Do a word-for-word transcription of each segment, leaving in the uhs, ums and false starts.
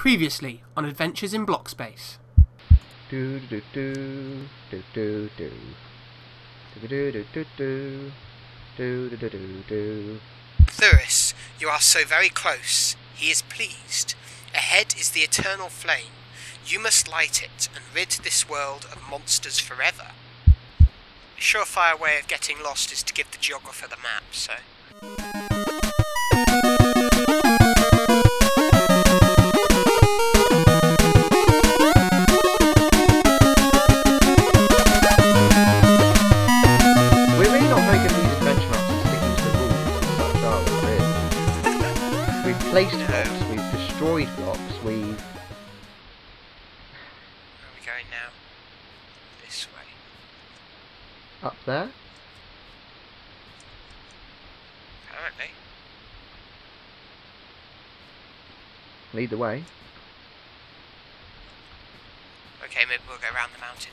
Previously on Adventures in Block Space. Do do do do do do do do do do do do do do. Canthuris, you are so very close. He is pleased. Ahead is the eternal flame. You must light it and rid this world of monsters forever. A surefire way of getting lost is to give the geographer the map, so. Placed no. blocks, we've destroyed blocks, we've... Where are we going now? This way. Up there? Apparently. Lead the way. Okay, maybe we'll go round the mountain.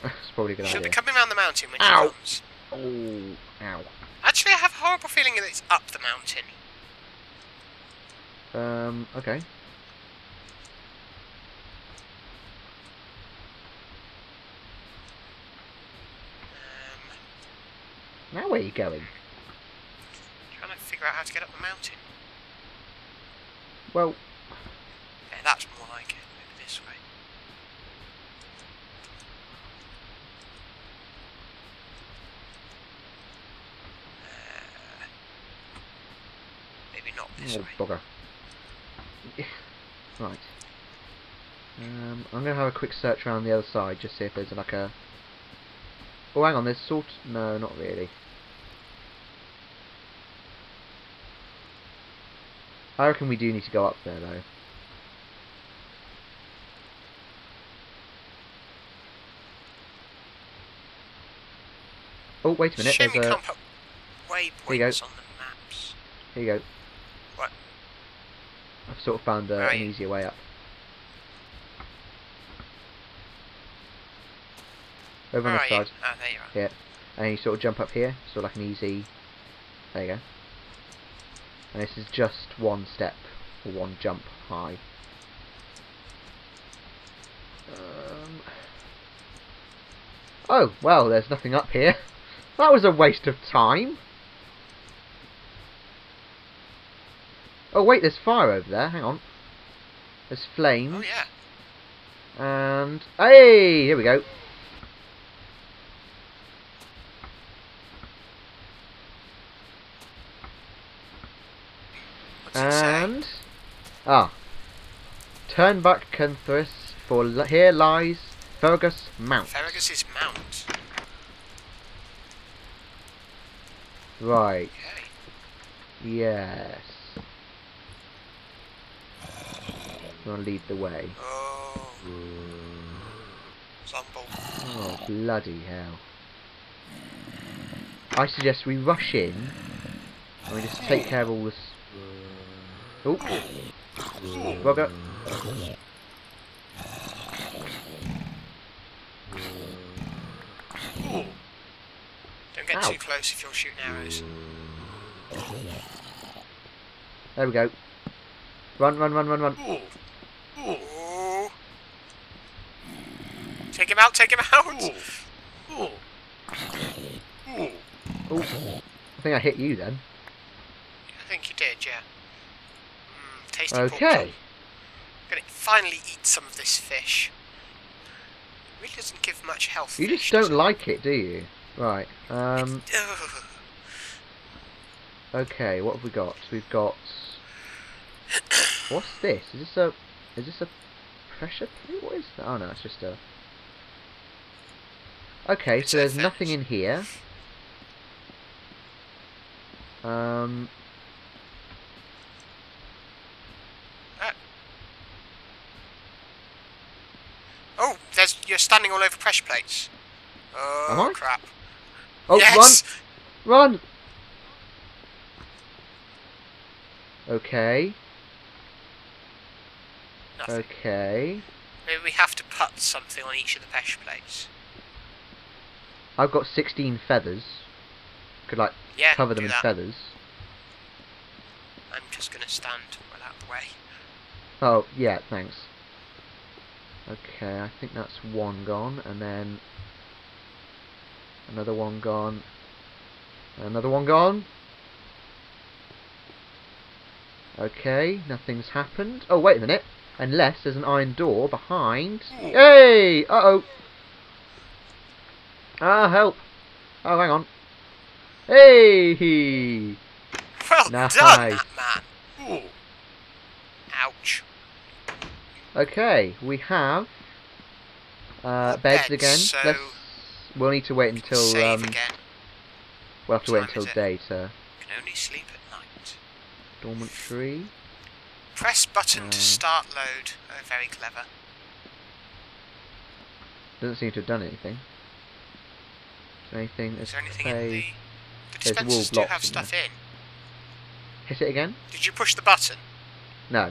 That's probably a good idea. She'll be coming round the mountain when ow. she comes. Oh, ow. Actually, I have a horrible feeling that it's up the mountain. Um, okay. Um, now where are you going? Trying to figure out how to get up the mountain. Well... Yeah, that's more like it. Maybe this way. Uh, maybe not this oh, way. Bugger. Right. Um, I'm going to have a quick search around the other side, just see if there's like a... Oh, hang on, there's sort... No, not really. I reckon we do need to go up there, though. Oh, wait a minute, Shame there's you a... Can't put waypoints on the maps. Here you go. I've sort of found uh, right. an easier way up. Over Where on the side. You? Oh, there you are. Yeah. And you sort of jump up here, sort of like an easy... There you go. And this is just one step, or one jump high. Um... Oh, well, there's nothing up here. That was a waste of time. Oh wait, there's fire over there, hang on. There's flames. Oh yeah. And, hey, here we go. What's and, ah. Turn back, Canthuris, for li here lies Ferragus Mount. Ferragus' Mount. Right. Okay. Yes. I'll lead the way. Oh. Zumble. Oh, bloody hell. I suggest we rush in and we just take care of all this. Oh. Bugger. Don't get Ow. too close if you're shooting arrows. There we go. Run, run, run, run, run. Ooh. Ooh. Take him out, take him out! Ooh. Ooh. Ooh. I think I hit you then. I think you did, yeah. Mm, tasty pork chop. I'm gonna finally eat some of this fish. It really doesn't give much health. You just don't like it, do you? Right. Um, okay, what have we got? We've got... What's this? Is this a... Is this a pressure plate? What is that? Oh no, it's just a... Okay, so there's nothing in here. Um... Uh. Oh, there's... You're standing all over pressure plates. Oh, Am I? crap. Oh, yes! Run! Run! Okay. Nothing. Okay. Maybe we have to put something on each of the pressure plates. I've got sixteen feathers. Could like yeah, cover them in that. feathers. I'm just gonna stand right out of the way. Oh, yeah, thanks. Okay, I think that's one gone, and then another one gone. Another one gone. Okay, nothing's happened. Oh, wait a minute. Unless there's an iron door behind. Hey! Uh-oh. Ah, help. Oh, hang on. Hey! Well nice. Done, that man. Ooh. Ouch. Okay, we have uh, beds bed, again. So Let's, we'll need to wait until... Save um, again. We'll have to wait until day to... Can only sleep at night. Dormitory. Press button uh, to start load. Oh, very clever. Doesn't seem to have done anything. Is there anything, Is there anything in the... The dispensers do have stuff in. Hit it again? Did you push the button? No.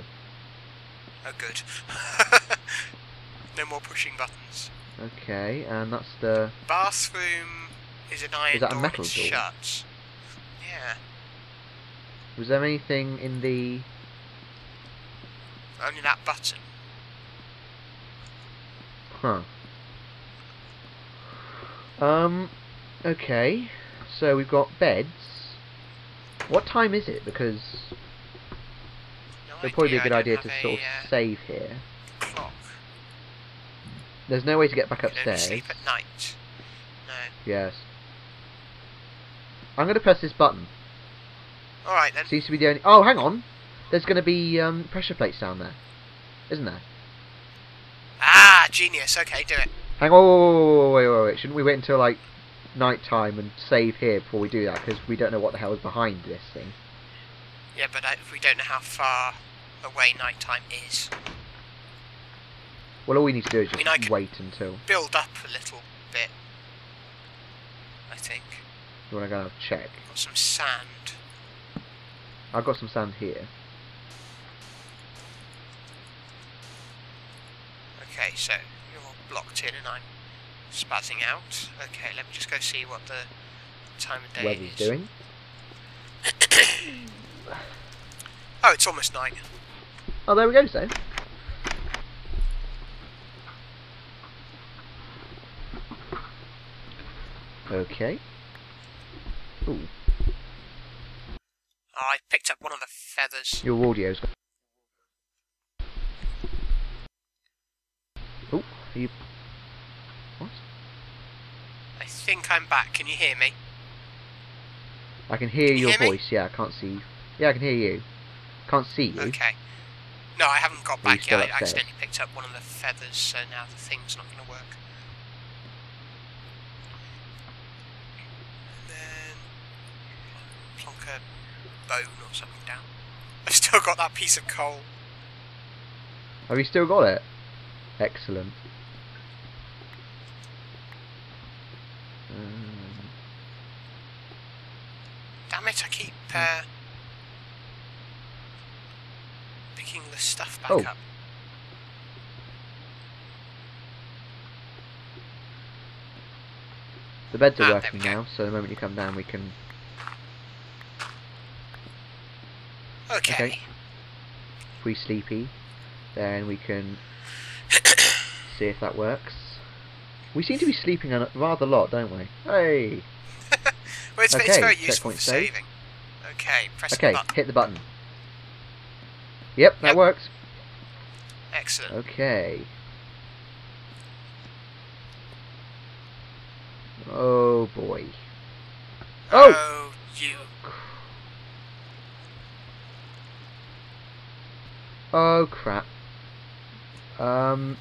Oh, good. No more pushing buttons. Okay, and that's the... Bathroom is an iron door. Is that a metal door? Shut. Yeah. Was there anything in the... Only that button. Huh. Um, okay. So we've got beds. What time is it? Because... It'd probably be a good idea to sort of uh, save here. Clock. There's no way to get back upstairs. Sleep at night. No. Yes. I'm going to press this button. All right then. Seems to be the only. Oh, hang on. There's going to be um, pressure plates down there, isn't there? Ah, genius. Okay, do it. Hang on. Oh, wait, wait, wait, wait. Shouldn't we wait until like night time and save here before we do that? Because we don't know what the hell is behind this thing. Yeah, but uh, we don't know how far away nighttime is. Well, all we need to do is just I mean, I wait until... build up a little bit, I think. You want to go and check? Got some sand. I've got some sand here. Okay, so you're blocked in and I'm spazzing out. Okay, let me just go see what the time of day Weather's is. Doing. Oh, it's almost night. Oh, there we go, so. Okay. Ooh. Oh, I picked up one of the feathers. Your audio's got... Ooh, are you... What? I think I'm back. Can you hear me? I can hear can you your hear voice, me? yeah, I can't see you. Yeah, I can hear you. Can't see you. Okay. No, I haven't got back yet. I accidentally picked up one of the feathers, so now the thing's not going to work. And then plonk a bone or something down. I've still got that piece of coal. Have you still got it? Excellent. Um. Damn it! I keep. Uh, the stuff back oh. up. The beds are ah, working now, so the moment you come down we can... Okay. okay. If we sleepy, then we can see if that works. We seem to be sleeping on rather a lot, don't we? Hey! Well, it's, okay. it's very useful for saving. Save. Okay, press okay, the button. Okay, hit the button. Yep, that yep. works. Excellent. Okay. Oh boy. Oh, oh you. Oh crap. Um.